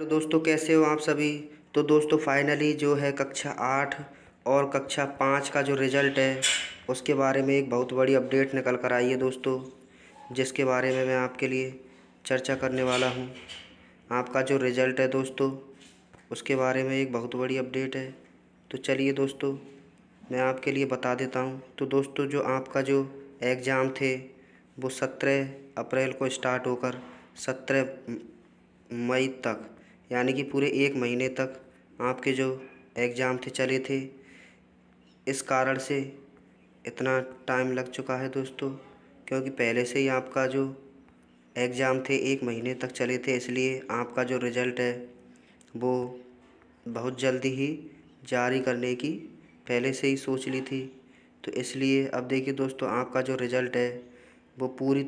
Hello दोस्तों, कैसे हो आप सभी। तो दोस्तों फाइनली जो है कक्षा 8 और कक्षा 5 का जो रिज़ल्ट है उसके बारे में एक बहुत बड़ी अपडेट निकल कर आई है दोस्तों, जिसके बारे में मैं आपके लिए चर्चा करने वाला हूं। आपका जो रिज़ल्ट है दोस्तों उसके बारे में एक बहुत बड़ी अपडेट है। तो चलिए दोस्तों मैं आपके लिए बता देता हूँ। तो दोस्तों जो आपका जो एग्ज़ाम थे वो 17 अप्रैल को स्टार्ट होकर 17 मई तक यानी कि पूरे एक महीने तक आपके जो एग्ज़ाम थे चले थे। इस कारण से इतना टाइम लग चुका है दोस्तों, क्योंकि पहले से ही आपका जो एग्ज़ाम थे एक महीने तक चले थे, इसलिए आपका जो रिज़ल्ट है वो बहुत जल्दी ही जारी करने की पहले से ही सोच ली थी। तो इसलिए अब देखिए दोस्तों आपका जो रिज़ल्ट है वो पूरी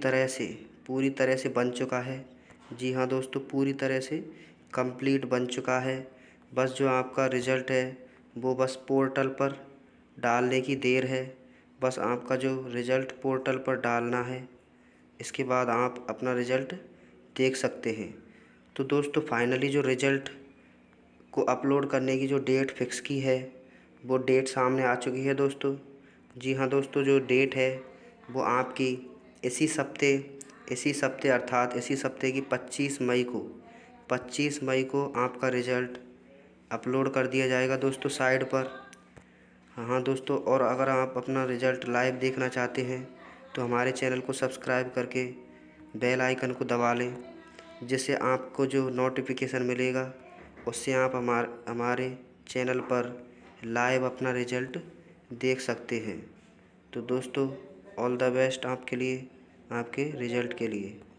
तरह से बन चुका है। जी हाँ दोस्तों, पूरी तरह से कंप्लीट बन चुका है। बस जो आपका रिज़ल्ट है वो बस पोर्टल पर डालने की देर है। बस आपका जो रिज़ल्ट पोर्टल पर डालना है, इसके बाद आप अपना रिज़ल्ट देख सकते हैं। तो दोस्तों फाइनली जो रिज़ल्ट को अपलोड करने की जो डेट फिक्स की है वो डेट सामने आ चुकी है दोस्तों। जी हाँ दोस्तों, जो डेट है वो आपकी इसी सप्ते अर्थात इसी सप्ते की 25 मई को आपका रिज़ल्ट अपलोड कर दिया जाएगा दोस्तों साइट पर। हाँ दोस्तों, और अगर आप अपना रिज़ल्ट लाइव देखना चाहते हैं तो हमारे चैनल को सब्सक्राइब करके बेल आइकन को दबा लें, जिससे आपको जो नोटिफिकेशन मिलेगा उससे आप हमारे चैनल पर लाइव अपना रिज़ल्ट देख सकते हैं। तो दोस्तों ऑल द बेस्ट आपके लिए, आपके रिज़ल्ट के लिए।